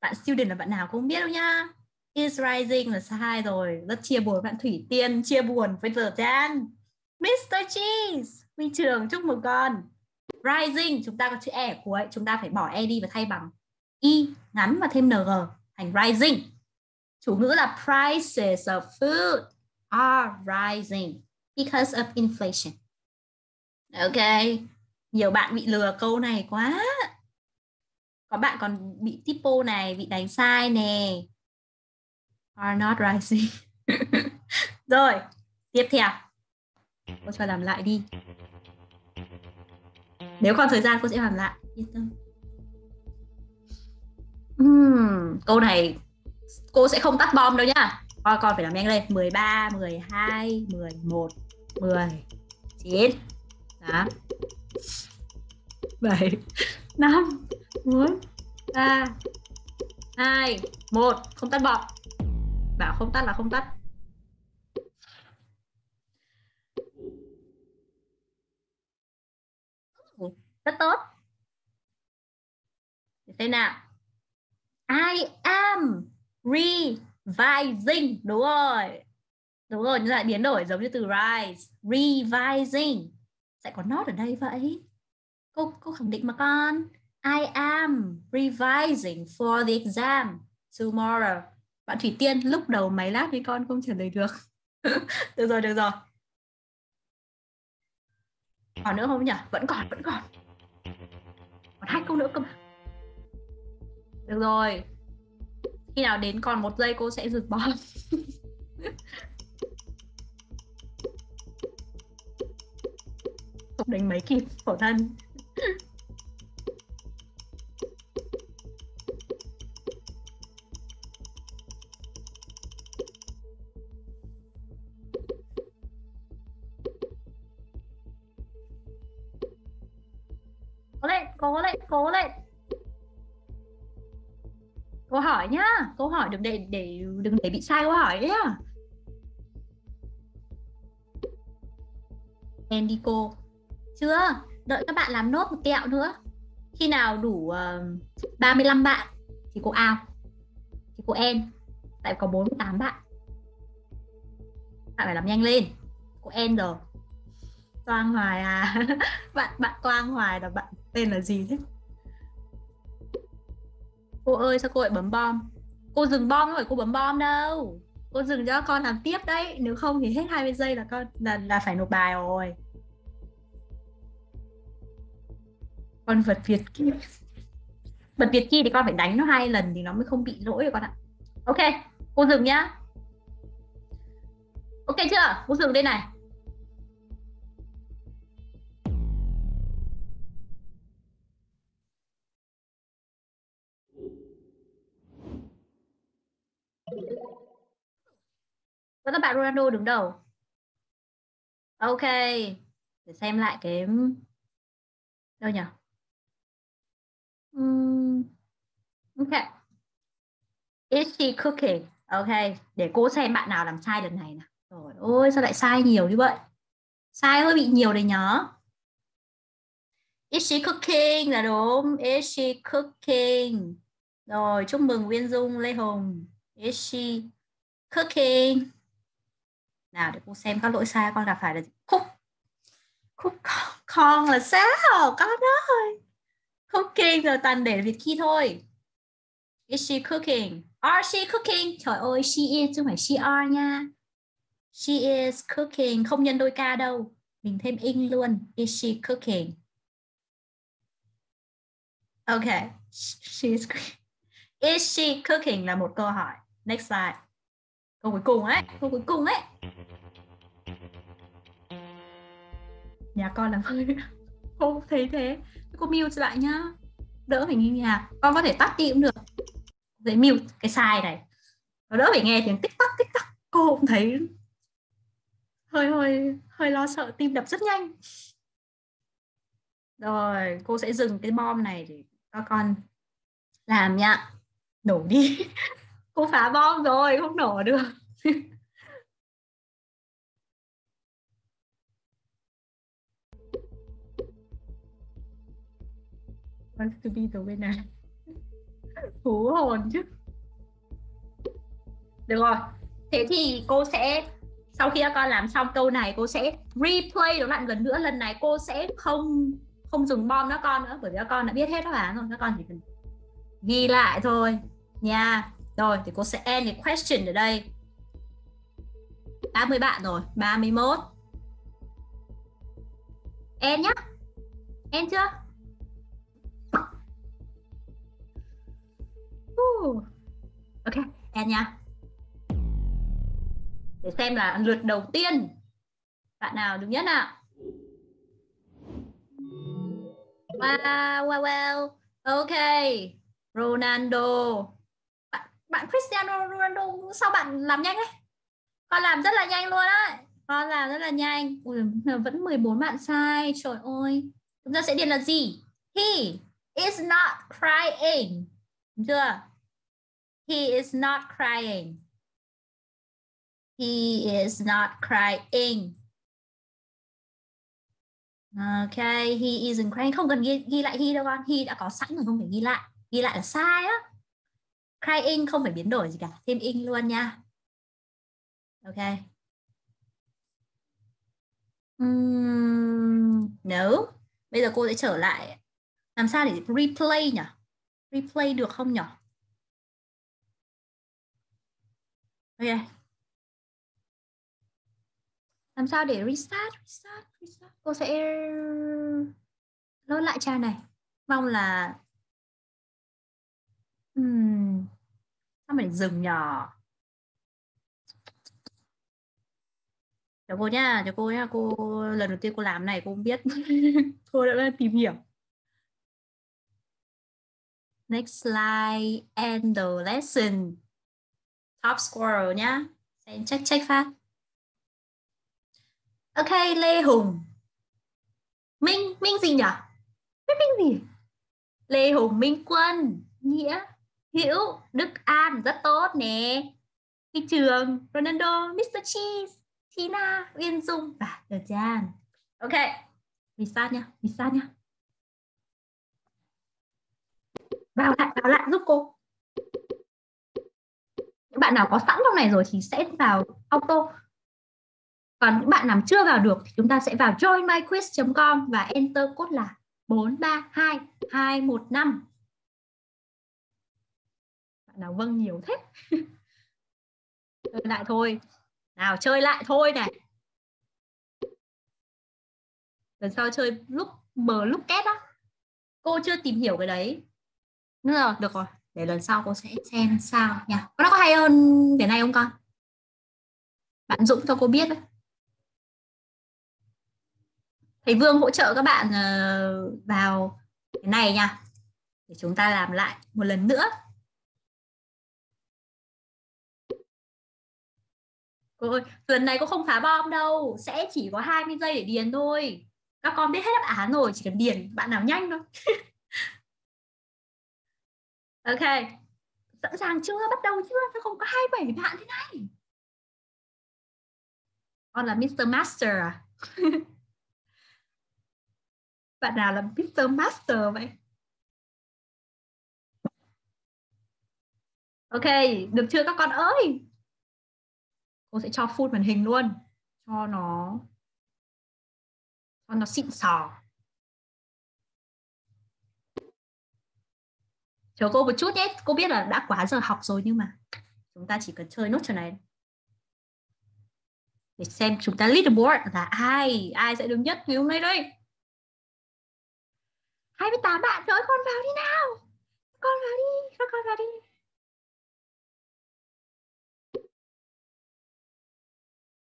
Bạn student là bạn nào cũng không biết đâu nha. Is rising là sai rồi. Rất chia buồn bạn Thủy Tiên. Chia buồn với The Jan. mít tơ Cheese. Huy Trường chúc mừng con. Rising. Chúng ta có chữ E ở cuối. Chúng ta phải bỏ E đi và thay bằng I ngắn và thêm en gờ. Thành rising. Chủ ngữ là prices of food are rising because of inflation. Ok, nhiều bạn bị lừa câu này quá. Có bạn còn bị typo này, bị đánh sai nè. Are not rising. Rồi, tiếp theo. Cô cho làm lại đi. Nếu còn thời gian cô sẽ làm lại. Uhm, câu này... Cô sẽ không tắt bom đâu nhá. Con con phải làm nhanh lên. mười ba, mười hai, mười một, mười, chín, tám, bảy, năm, bốn, ba, hai, một. Không tắt bom. Bảo không tắt là không tắt. Rất tốt. Để xem nào. I am revising. Đúng rồi. Đúng rồi, nhưng lại biến đổi giống như từ rise. Revising. Sẽ có not ở đây vậy. Cô, cô khẳng định mà con. I am revising for the exam tomorrow. Bạn Thủy Tiên lúc đầu máy lát với con không trả lời được. Được rồi, được rồi. Còn nữa không nhỉ? Vẫn còn, vẫn còn. Còn hai câu nữa cơ mà. Được rồi. Khi nào đến còn một giây cô sẽ rực bom. Không đánh mấy kịp khổ thân. Cố lên, cố lên, cố lên. Câu hỏi nhá, câu hỏi đừng để để đừng để bị sai câu hỏi nhá. Andy cô chưa, đợi các bạn làm nốt một tẹo nữa. Khi nào đủ uh, ba mươi lăm bạn thì cô ao, thì cô en. Tại có bốn mươi tám bạn. Bạn phải làm nhanh lên. Cô en rồi. Toang Hoài à? bạn bạn Toang Hoài là bạn tên là gì thế? Cô ơi sao cô lại bấm bom? Cô dừng bom không phải cô bấm bom đâu. Cô dừng cho con làm tiếp đấy. Nếu không thì hết hai mươi giây là con là, là phải nộp bài rồi. Con vật Việt kia. Vật Việt kia thì con phải đánh nó hai lần thì nó mới không bị lỗi rồi con ạ. Ok, cô dừng nhá. Ok chưa? Cô dừng đây này. Vẫn là bạn Ronaldo đứng đầu. Ok. Để xem lại cái... Đâu nhỉ? Uhm... Ok. Is she cooking? Ok. Để cố xem bạn nào làm sai lần này nào. Trời ơi, sao lại sai nhiều như vậy? Sai hơi bị nhiều đấy nhớ. Is she cooking là đúng. Is she cooking? Rồi, chúc mừng Biên Dung, Lê Hùng. Is she cooking? Nào, để cô xem các lỗi sai con gặp phải là gì? Cook. Cook con là sao? Con ơi. Cooking là toàn để việc khi thôi. Is she cooking? Are she cooking? Trời ơi, she is chứ không phải she are nha. She is cooking. Không nhân đôi ca đâu. Mình thêm ing luôn. Is she cooking? Ok. She is cooking. Is she cooking là một câu hỏi. Next slide. Câu cuối cùng ấy. Câu cuối cùng ấy. Nhà con là hơi không thấy thế. Cô mute lại nhá. Đỡ phải nghe nhạc. Con có thể tắt đi cũng được. Dễ mute cái slide này. Nó đỡ phải nghe tiếng tích tắc tích tắc. Cô cũng thấy hơi hơi hơi lo sợ, tim đập rất nhanh. Rồi, cô sẽ dừng cái bom này để cho con làm nhá. Nổ đi. Cô phá bom rồi, không nổ được. Wants to be the winner. Hú hồn chứ. Được rồi. Thế thì cô sẽ, sau khi các con làm xong câu này, cô sẽ replay nó lại lần nữa. Lần này cô sẽ không không dùng bom các con nữa, bởi vì các con đã biết hết đáp án rồi. Các con chỉ cần ghi lại thôi nha. Rồi thì cô sẽ end the question ở đây. ba mươi bạn rồi, ba mươi mốt. End nhá. End chưa? Uh. Ok, end nha. Để xem là lượt đầu tiên bạn nào đúng nhất nào. Wow, wow, wow. Ok. Ronaldo. Bạn, bạn Cristiano Ronaldo, sao bạn làm nhanh đấy? Con làm rất là nhanh luôn á. Con làm rất là nhanh. Ui, vẫn mười bốn bạn sai. Trời ơi. Chúng ta sẽ điền là gì? He is not crying. Đúng chưa? He is not crying. He is not crying. Ok, he isn't crying. Không cần ghi, ghi lại he đâu con. He đã có sẵn rồi, không phải ghi lại. Ghi lại là sai á. Crying không phải biến đổi gì cả. Thêm ing luôn nha. Ok. uhm, No. Bây giờ cô sẽ trở lại. Làm sao để replay nhỉ? Replay được không nhỉ? Ok. Làm sao để restart, restart, restart. Cô sẽ lôi lại trang này. Mong là uhm. sao mình dừng nhỏ. Chào cô nha, chào cô nha. Cô lần đầu tiên cô làm này cô không biết. Cô đã tìm hiểu. Next slide. End the lesson. Top scorer nhá. Xem check check phát. Ok, Lê Hùng. Minh, Minh gì nhỉ? Minh, Minh gì? Lê Hùng Minh Quân. Nghĩa, Hữu, Đức An. Rất tốt nè. Huy Trường, Ronaldo, mít tơ Cheese, Tina, Nguyên Dung và The Giàn. Ok, restart nha, restart nha. Vào lại, vào lại giúp cô. Những bạn nào có sẵn trong này rồi thì sẽ vào auto. Còn những bạn nào chưa vào được thì chúng ta sẽ vào join my quiz chấm com và enter code là bốn ba hai hai một năm. Bạn nào vâng nhiều thế. Chơi lại thôi. Nào chơi lại thôi này. Lần sau chơi lúc bờ lúc két á. Cô chưa tìm hiểu cái đấy. Được rồi, được rồi. Để lần sau cô sẽ xem sao nha. Nó có hay hơn cái này không con? Bạn Dũng cho cô biết đấy. Thầy Vương hỗ trợ các bạn vào cái này nha. Để chúng ta làm lại một lần nữa. Ôi, lần này cô không phá bom đâu, sẽ chỉ có hai mươi giây để điền thôi. Các con biết hết đáp án rồi, chỉ cần điền bạn nào nhanh thôi. Ok, sẵn sàng chưa? Bắt đầu chưa? Sao không có hai mươi bảy bạn thế này? Con là mít tơ Master à? Bạn nào là mít tơ Master vậy? Ok, được chưa các con ơi? Cô sẽ cho full màn hình luôn, cho nó cho nó xịn sò. Chờ cô một chút nhé, cô biết là đã quá giờ học rồi nhưng mà chúng ta chỉ cần chơi nốt trò này để xem chúng ta leaderboard là ai, ai sẽ đứng nhất ngày hôm nay đây. hai mươi tám bạn nữa, con vào đi nào, con vào đi, con vào đi.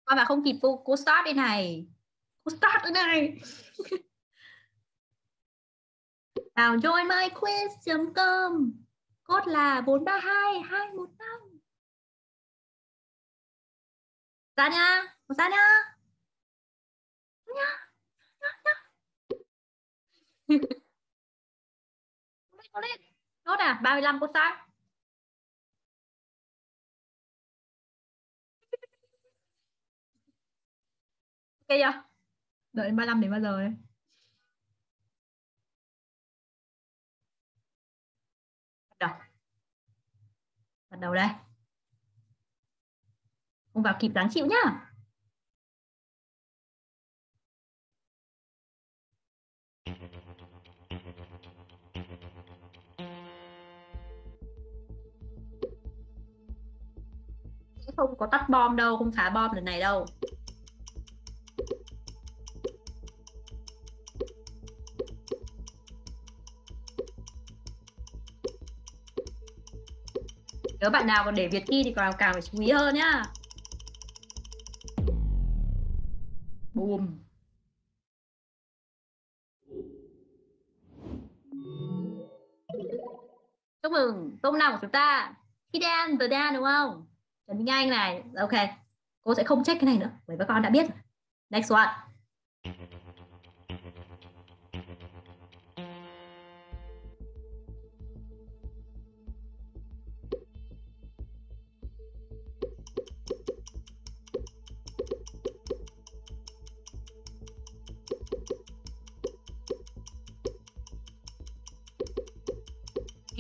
Con vào không kịp cô, cô start đây này, cô start đây này. Nào join my quiz chấm com, code là bốn ba hai hai một năm. Ra nha, ra nha, nha, nha, nha. Cố lên, nốt à, ba mươi lăm cô start. Ok chưa? Đợi đến ba mươi lăm đến bao giờ đây? Bắt đầu đây. Không vào kịp đáng chịu nhá. Không có tắt bom đâu, không phá bom lần này đâu. Nếu bạn nào còn để Việt thi thì càng càng phải chú ý hơn nhá. Boom. Chúc mừng tôm nào của chúng ta. Hidan, The Dan đúng không? Trần Vinh Anh này. Ok. Cô sẽ không check cái này nữa. Bởi các con đã biết. Next one.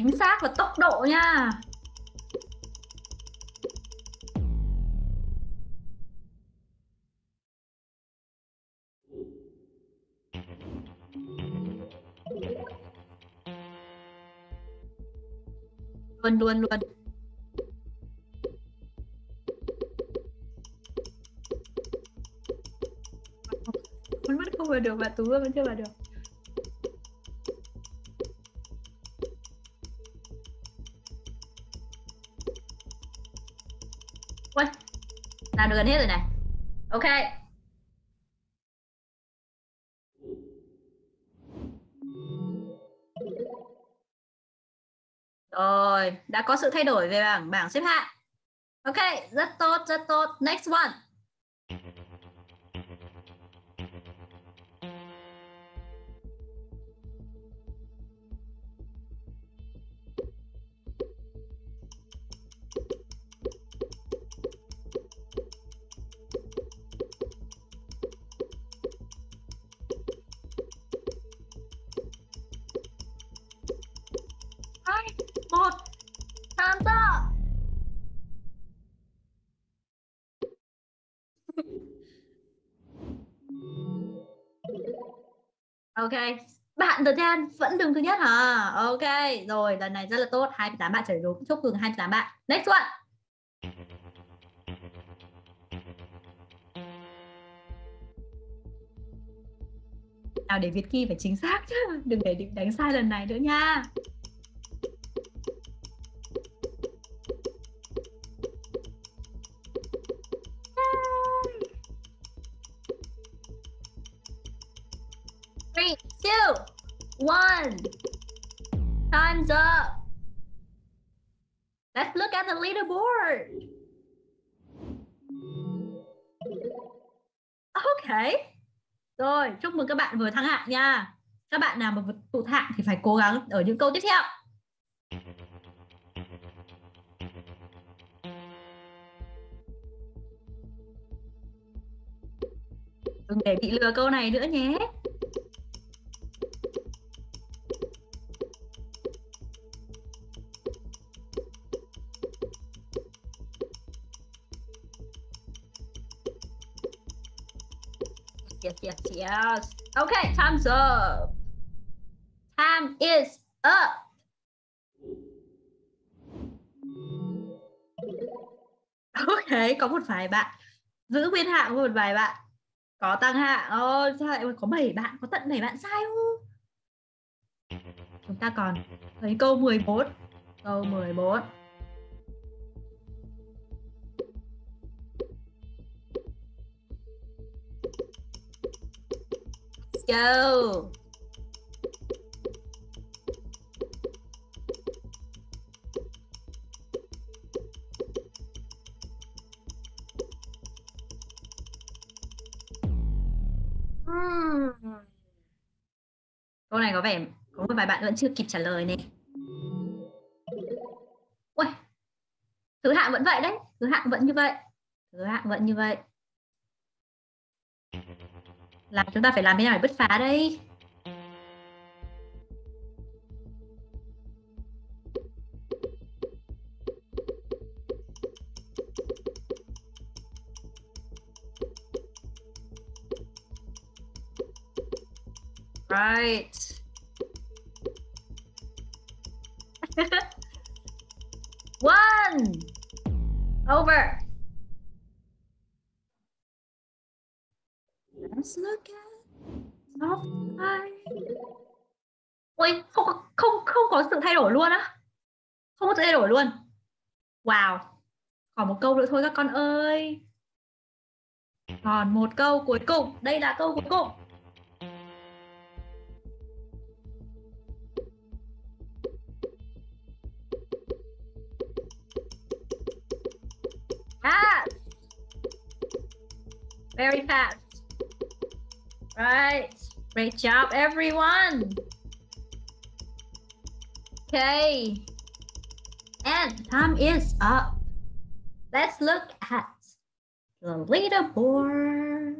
Chính xác và tốc độ nha. Luôn luôn luôn. Con vẫn không vào được, bạn Tú vẫn chưa vào được. Là được gần hết rồi này. Ok. Rồi, đã có sự thay đổi về bảng bảng xếp hạng. Ok, rất tốt, rất tốt. Next one. Ok, bạn The Dan vẫn đứng thứ nhất hả? Ok, rồi lần này rất là tốt, hai mươi tám bạn trả lời đúng, chúc mừng hai mươi tám bạn. Next one. Nào để Việt Ki phải chính xác chứ, đừng để định đánh sai lần này nữa nha. One. Time's up. Let's look at the leaderboard. Ok. Rồi, chúc mừng các bạn vừa thăng hạng nha. Các bạn nào mà tụt hạng thì phải cố gắng ở những câu tiếp theo. Đừng để bị lừa câu này nữa nhé. Yes, yes, yes. Okay, time's up. Time is up. Okay, có một vài bạn giữ nguyên hạng, một vài bạn có tăng hạng. Ôi, sao lại có bảy bạn, có tận bảy bạn sai không? Chúng ta còn thấy câu mười bốn. Câu mười bốn. Go. Hmm. Câu này có vẻ có một vài bạn vẫn chưa kịp trả lời này. Ui, thứ hạng vẫn vậy đấy, thứ hạng vẫn như vậy, thứ hạng vẫn như vậy. Là chúng ta phải làm thế nào để bứt phá đây? Right. One. Over. Let's look at soft light. Ôi, không, không, không có sự thay đổi luôn á. Không có sự thay đổi luôn. Wow. Còn một câu nữa thôi các con ơi. Còn một câu cuối cùng. Đây là câu cuối cùng. Fast. Very fast. Right, great job everyone. Okay, and time is up. Let's look at the leaderboard.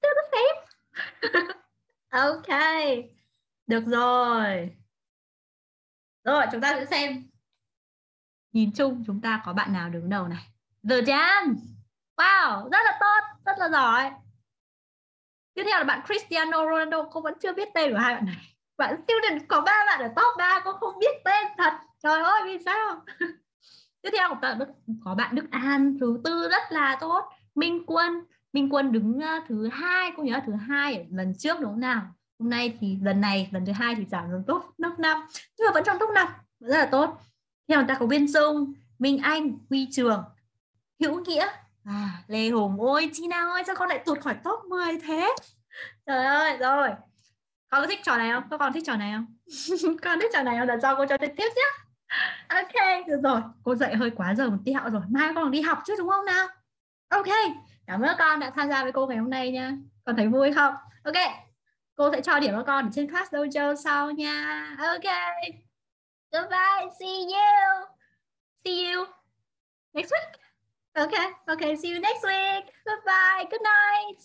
Still the same. Okay, được rồi. Rồi, chúng ta sẽ xem. Nhìn chung chúng ta có bạn nào đứng đầu này. The Jam. Wow, rất là tốt, rất là giỏi. Tiếp theo là bạn Cristiano Ronaldo, cô vẫn chưa biết tên của hai bạn này. Bạn student có ba bạn ở top ba, cô không biết tên thật. Trời ơi, vì sao? Tiếp theo có bạn Đức An, thứ tư rất là tốt. Minh Quân, Minh Quân đứng thứ hai, cô nhớ là thứ hai lần trước đúng không nào? Hôm nay thì lần này, lần thứ hai thì giảm xuống top năm, nhưng mà vẫn trong top năm, vẫn rất là tốt. Theo chúng ta có Biên Dung, Minh Anh, Huy Trường, Hữu Nghĩa. À, Lê Hùng, ôi chị nào ơi, sao con lại tuột khỏi top mười thế? Trời ơi, rồi. Con có thích trò này không? Các con thích trò này không? Con thích trò này không? Đợt sau cô cho chơi tiếp nhé. Ok, được rồi. Cô dậy hơi quá giờ một tẹo rồi. Mai con đi học chứ đúng không nào? Ok, cảm ơn con đã tham gia với cô ngày hôm nay nha. Con thấy vui không? Ok, cô sẽ cho điểm các con ở trên class dojo sau nha. Ok. Goodbye, see you. See you next week. Okay, okay, see you next week. Goodbye, good night.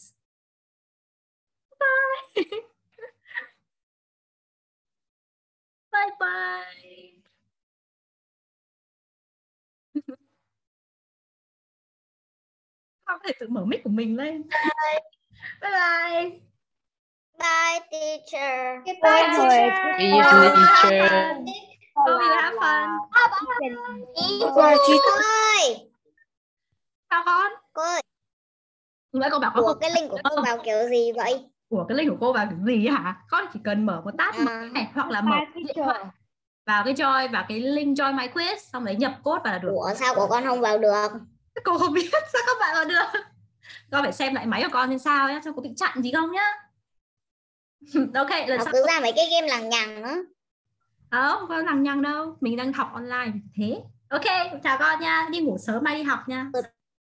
Bye. Bye-bye. Không thể tự mở mic của mình lên. Bye-bye. Bye, teacher. Goodbye, teacher. See you, teacher. Hope you have fun. Bye-bye. Sao con? Cô ơi. Nãy cô bảo con. Ủa, cái link của cô vào kiểu gì vậy? Của cái link của cô vào kiểu gì hả? Con chỉ cần mở một tab à, này hoặc là mở vào cái join và cái link join my quiz xong đấy nhập code vào là được. Ủa sao của con không vào được? Cô không biết sao các bạn vào được. Con phải xem lại máy của con xem sao nhá, xem có bị chặn gì không nhá. Ok, lần sau cứ ra mấy cái game lằng nhằng nữa. Không, con lằng nhằng đâu, mình đang học online thế. Ok, chào con nha, đi ngủ sớm mai đi học nha.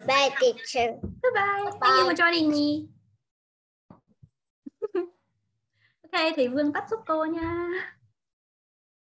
Bye teacher. Bye bye. Bye. Thank you for joining me. Ok, thì Vương tắt giúp cô nha.